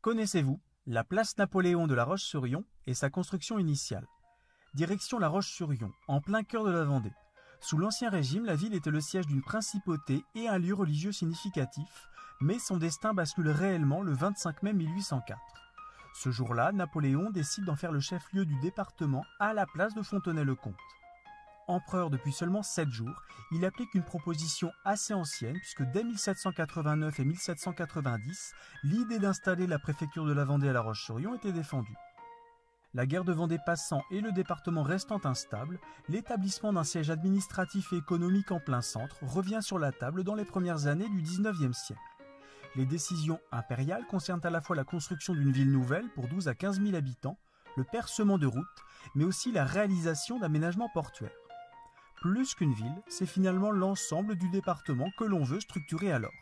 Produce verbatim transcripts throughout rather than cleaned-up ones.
Connaissez-vous la place Napoléon de La Roche-sur-Yon et sa construction initiale? Direction La Roche-sur-Yon, en plein cœur de la Vendée. Sous l'Ancien Régime, la ville était le siège d'une principauté et un lieu religieux significatif, mais son destin bascule réellement le vingt-cinq mai mille huit cent quatre. Ce jour-là, Napoléon décide d'en faire le chef-lieu du département à la place de Fontenay-le-Comte. Empereur depuis seulement sept jours, il applique une proposition assez ancienne puisque dès mille sept cent quatre-vingt-neuf et mille sept cent quatre-vingt-dix, l'idée d'installer la préfecture de la Vendée à La Roche-sur-Yon était défendue. La guerre de Vendée passant et le département restant instable, l'établissement d'un siège administratif et économique en plein centre revient sur la table dans les premières années du dix-neuvième siècle. Les décisions impériales concernent à la fois la construction d'une ville nouvelle pour douze à quinze mille habitants, le percement de routes, mais aussi la réalisation d'aménagements portuaires. Plus qu'une ville, c'est finalement l'ensemble du département que l'on veut structurer alors.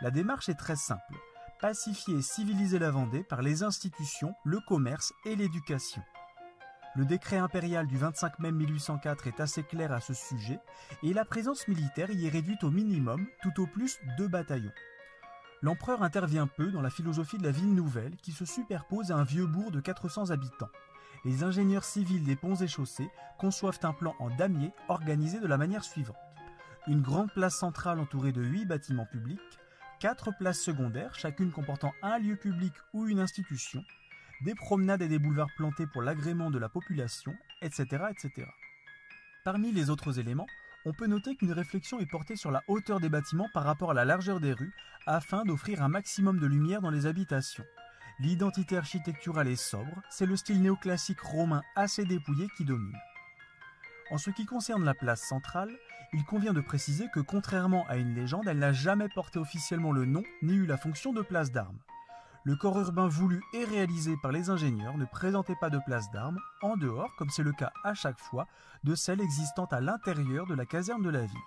La démarche est très simple, pacifier et civiliser la Vendée par les institutions, le commerce et l'éducation. Le décret impérial du vingt-cinq mai mille huit cent quatre est assez clair à ce sujet et la présence militaire y est réduite au minimum, tout au plus deux bataillons. L'empereur intervient peu dans la philosophie de la ville nouvelle qui se superpose à un vieux bourg de quatre cents habitants. Les ingénieurs civils des ponts et chaussées conçoivent un plan en damier organisé de la manière suivante. Une grande place centrale entourée de huit bâtiments publics, quatre places secondaires, chacune comportant un lieu public ou une institution, des promenades et des boulevards plantés pour l'agrément de la population, et cetera, et cetera. Parmi les autres éléments, on peut noter qu'une réflexion est portée sur la hauteur des bâtiments par rapport à la largeur des rues afin d'offrir un maximum de lumière dans les habitations. L'identité architecturale est sobre, c'est le style néoclassique romain assez dépouillé qui domine. En ce qui concerne la place centrale, il convient de préciser que contrairement à une légende, elle n'a jamais porté officiellement le nom ni eu la fonction de place d'armes. Le corps urbain voulu et réalisé par les ingénieurs ne présentait pas de place d'armes, en dehors, comme c'est le cas à chaque fois, de celle existant à l'intérieur de la caserne de la ville.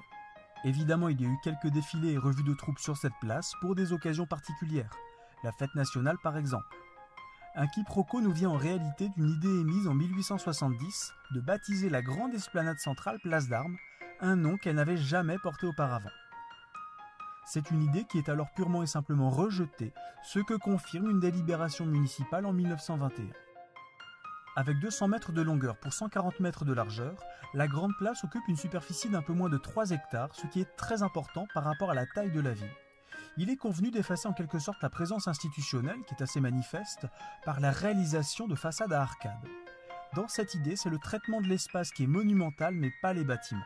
Évidemment, il y a eu quelques défilés et revues de troupes sur cette place pour des occasions particulières. La fête nationale par exemple. Un quiproquo nous vient en réalité d'une idée émise en mille huit cent soixante-dix de baptiser la grande esplanade centrale place d'armes, un nom qu'elle n'avait jamais porté auparavant. C'est une idée qui est alors purement et simplement rejetée, ce que confirme une délibération municipale en mille neuf cent vingt et un. Avec deux cents mètres de longueur pour cent quarante mètres de largeur, la grande place occupe une superficie d'un peu moins de trois hectares, ce qui est très important par rapport à la taille de la ville. Il est convenu d'effacer en quelque sorte la présence institutionnelle, qui est assez manifeste, par la réalisation de façades à arcades. Dans cette idée, c'est le traitement de l'espace qui est monumental, mais pas les bâtiments.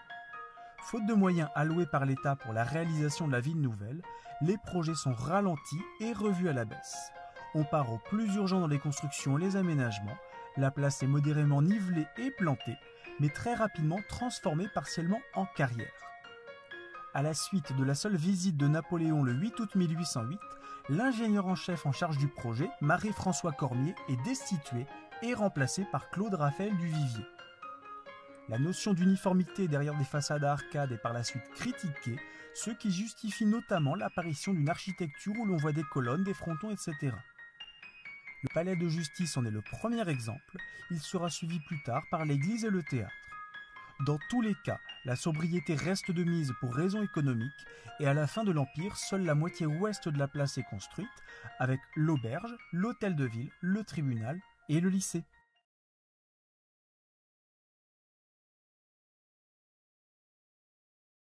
Faute de moyens alloués par l'État pour la réalisation de la ville nouvelle, les projets sont ralentis et revus à la baisse. On part au plus urgent dans les constructions et les aménagements, la place est modérément nivelée et plantée, mais très rapidement transformée partiellement en carrière. À la suite de la seule visite de Napoléon le huit août mille huit cent huit, l'ingénieur en chef en charge du projet, Marie-François Cormier, est destitué et remplacé par Claude Raphaël Duvivier. La notion d'uniformité derrière des façades à arcades est par la suite critiquée, ce qui justifie notamment l'apparition d'une architecture où l'on voit des colonnes, des frontons, et cetera. Le palais de justice en est le premier exemple, il sera suivi plus tard par l'église et le théâtre. Dans tous les cas, la sobriété reste de mise pour raisons économiques et à la fin de l'Empire, seule la moitié ouest de la place est construite avec l'auberge, l'hôtel de ville, le tribunal et le lycée.